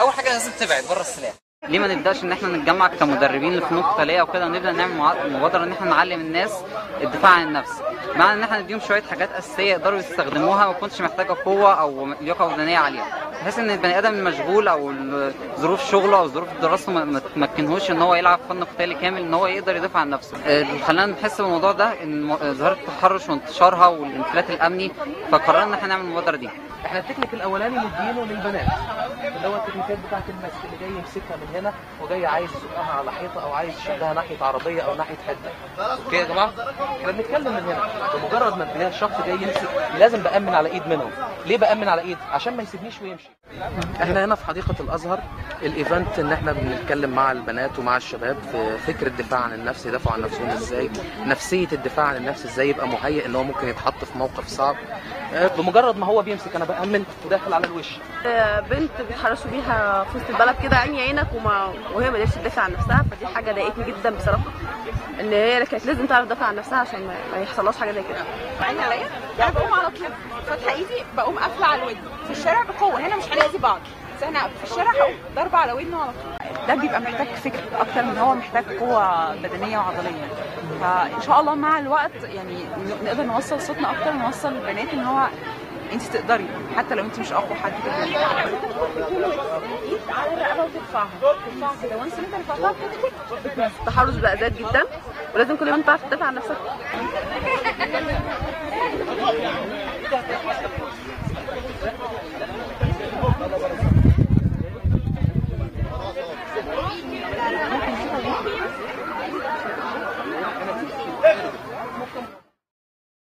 اول حاجه لازم تبعد بره السلاح. ليه ما نبداش ان احنا نتجمع كمدربين في نقطه ليه وكده، ونبدا نعمل مبادره ان احنا نعلم الناس الدفاع عن النفس، مع ان احنا نديهم شويه حاجات اساسيه يقدروا يستخدموها ما تكونش محتاجه قوه او لياقه بدنيه عاليه، بحيث ان البني ادم المشغول او ظروف شغله او ظروف دراسته ما تمكنهوش ان هو يلعب فن قتالي كامل ان هو يقدر يدافع عن نفسه. خلينا نحس بالموضوع ده ان ظاهره التحرش وانتشارها والانفلات الامني، فقررنا ان احنا نعمل المبادره دي. احنا التكنيك الاولاني مدينه للبنات اللي هو التكنيكات بتاعت المسك اللي جاي يمسكها من هنا وجاي عايز يسوقها على حيطه او عايز يشدها ناحيه عربيه او ناحيه حته. اوكي يا جماعه، احنا بنتكلم من هنا بمجرد ما البنات شخص جاي يمسك لازم بامن على ايد منهم. ليه بامن على ايد؟ عشان ما يسيبنيش ويمشي. احنا هنا في حديقه الازهر الايفنت ان احنا بنتكلم مع البنات ومع الشباب في فكره الدفاع عن النفس، يدافعوا عن نفسهم ازاي، نفسيه الدفاع عن النفس ازاي يبقى مهيئ ان هو ممكن يتحط في موقف صعب. بمجرد ما هو بيمسك انا بامن وداخل على الوش. بنت بيتحرشوا بيها في وسط البلد كده عيني عينك وهي ما قدرتش تدافع عن نفسها، فدي حاجه ضايقتني جدا بصراحه، ان هي كانت لازم تعرف تدافع عن نفسها عشان ما يحصلهاش حاجه زي كده. عيني عليا انا بقوم على طول فاتحه ايدي بقوم قافله على الودن في الشارع بقوه، هنا مش هنأذي بعض، بس احنا في الشارع هقوم ضربه على ودنه على طول. ده بيبقى محتاج فكر اكتر من هو محتاج قوه بدنيه وعضليه، فان شاء الله مع الوقت يعني نقدر نوصل صوتنا اكتر ونوصل للبنات ان هو انت تقدري حتى لو انت مش اقوى حد تقدري. على الرقبه وتدفعها كده وانس انت رفعتها كده. التحرش بقى زاد جدا ولازم كل ما انت تعرف تدافع عن نفسك.